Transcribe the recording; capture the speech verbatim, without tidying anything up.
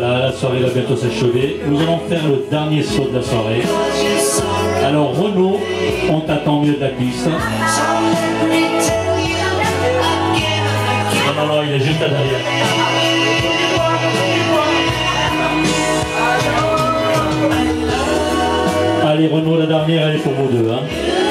La soirée va bientôt s'achever. Nous allons faire le dernier saut de la soirée. Alors Renaud, on t'attend au milieu de la piste. Non, non, non, il est juste à l'arrière. Allez Renaud, la dernière, elle est pour vous deux. Hein.